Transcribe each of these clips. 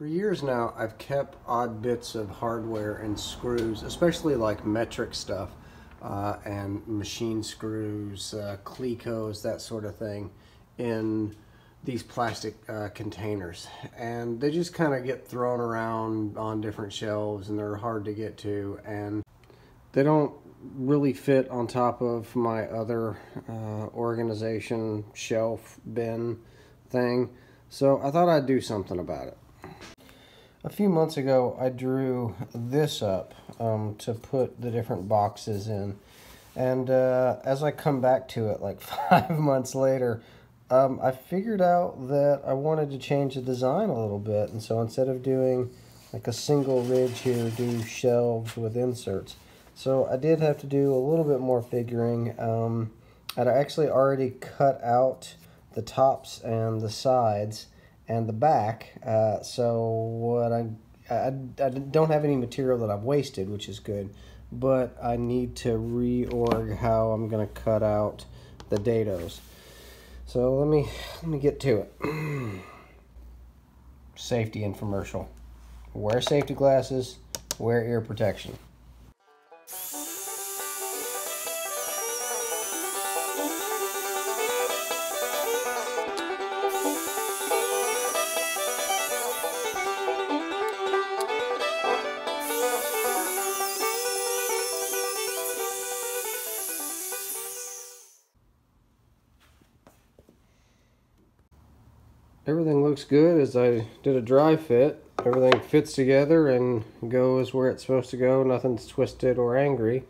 For years now, I've kept odd bits of hardware and screws, especially like metric stuff and machine screws, Clecos, that sort of thing, in these plastic containers. And they just kind of get thrown around on different shelves, and they're hard to get to, and they don't really fit on top of my other organization shelf bin thing. So I thought I'd do something about it. A few months ago, I drew this up to put the different boxes in. And as I come back to it, like 5 months later, I figured out that I wanted to change the design a little bit. And so instead of doing like a single ridge here, do shelves with inserts. So I did have to do a little bit more figuring. I'd actually already cut out the tops and the sides and the back, so what I don't have any material that I've wasted, which is good, but I need to reorg how I'm gonna cut out the dados. So let me get to it. Safety infomercial. Wear safety glasses, wear ear protection. Everything looks good as I did a dry fit. Everything fits together and goes where it's supposed to go. Nothing's twisted or angry.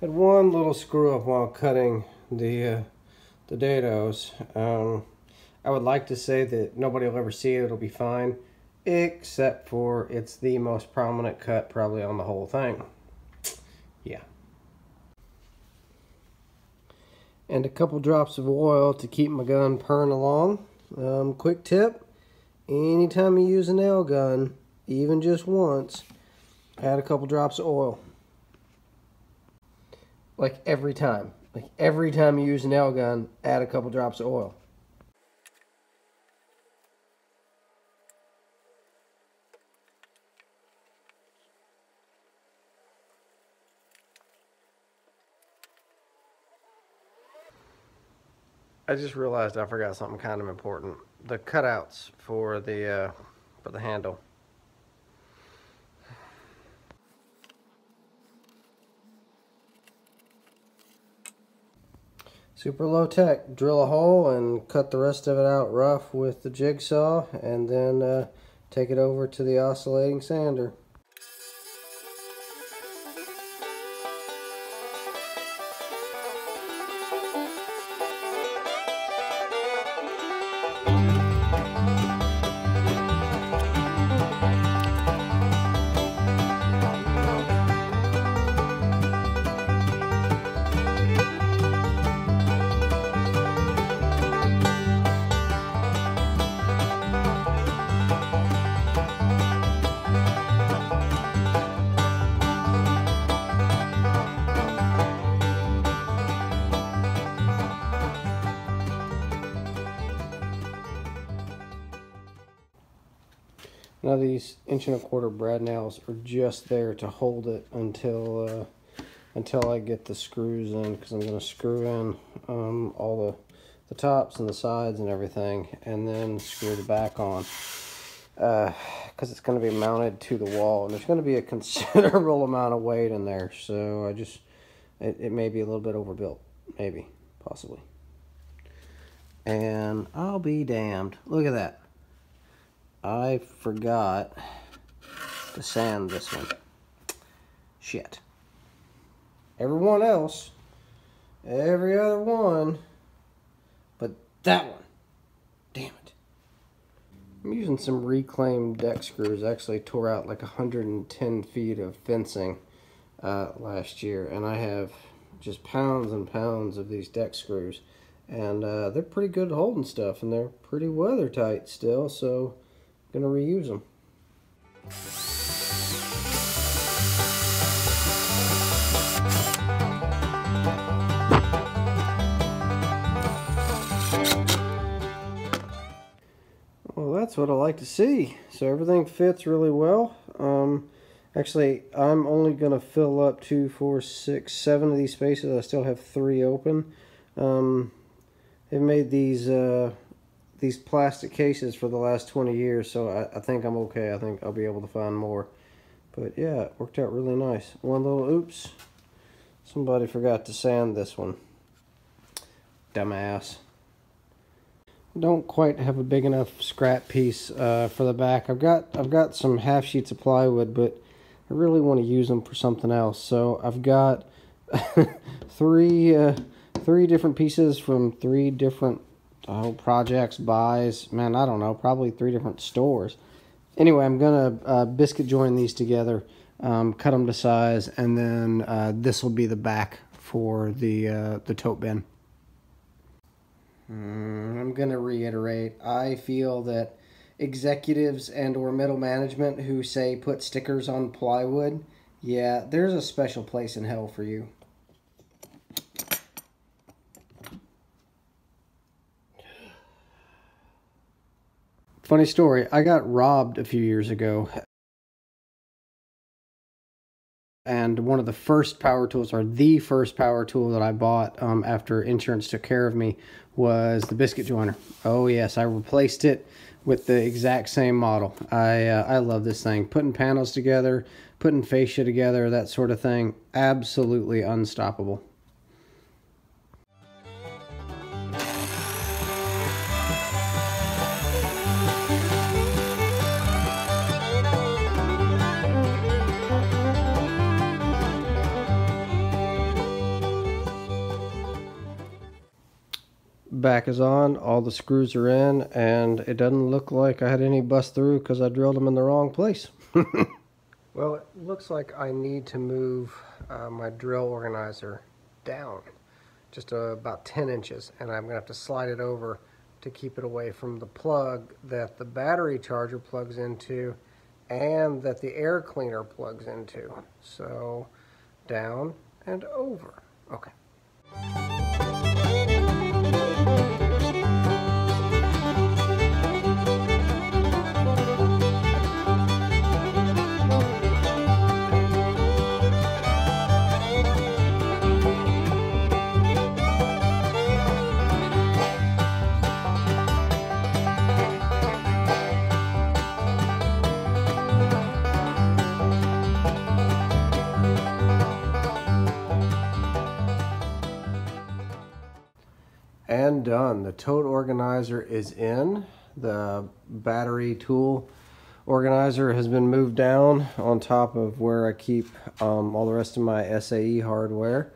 Had one little screw up while cutting the dados. I would like to say that nobody will ever see it. It'll be fine, except for it's the most prominent cut probably on the whole thing. Yeah. And a couple drops of oil to keep my gun purring along. Quick tip, anytime you use a nail gun, even just once, add a couple drops of oil. Like every time you use a nail gun, add a couple drops of oil. I just realized I forgot something kind of important. The cutouts for the handle. Super low tech. Drill a hole and cut the rest of it out rough with the jigsaw, and then take it over to the oscillating sander. Now these 1¼ brad nails are just there to hold it until I get the screws in, because I'm going to screw in all the tops and the sides and everything, and then screw the back on, because it's going to be mounted to the wall, and there's going to be a considerable amount of weight in there, so I just it may be a little bit overbuilt, maybe, possibly, and I'll be damned. Look at that. I forgot to sand this one. Shit. Everyone else, every other one, but that one. Damn it. I'm using some reclaimed deck screws. I actually tore out like 110 feet of fencing last year, and I have just pounds and pounds of these deck screws, and they're pretty good holding stuff, and they're pretty weather tight still, so gonna reuse them. Well, that's what I like to see. So everything fits really well. Actually, I'm only going to fill up 2, 4, 6, 7 of these spaces. I still have 3 open. They made these plastic cases for the last 20 years, so I think I'm okay. I think I'll be able to find more. But yeah, it worked out really nice. One little oops. Somebody forgot to sand this one. Dumbass. Don't quite have a big enough scrap piece for the back. I've got some half sheets of plywood, but I really want to use them for something else. So I've got three different pieces from 3 different projects, buys. Man, I don't know, probably 3 different stores. Anyway, I'm gonna biscuit join these together, cut them to size, and then this will be the back for the tote bin. I'm gonna reiterate, I feel that executives and or middle management who say put stickers on plywood, yeah, there's a special place in hell for you. Funny story, I got robbed a few years ago. And one of the first power tools, or the first power tool that I bought after insurance took care of me, was the biscuit joiner. Oh yes, I replaced it with the exact same model. I love this thing. Putting panels together, putting fascia together, that sort of thing. Absolutely unstoppable. Back is on, all the screws are in, and it doesn't look like I had any bust through because I drilled them in the wrong place. Well, it looks like I need to move my drill organizer down just about 10 inches, and I'm gonna have to slide it over to keep it away from the plug that the battery charger plugs into and that the air cleaner plugs into. So down and over. Okay. And done. The tote organizer is in. The battery tool organizer has been moved down on top of where I keep all the rest of my SAE hardware.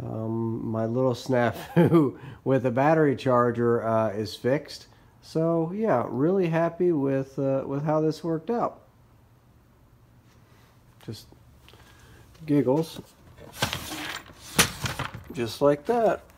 My little snafu with the battery charger is fixed. So yeah, really happy with how this worked out. Just giggles. Just like that.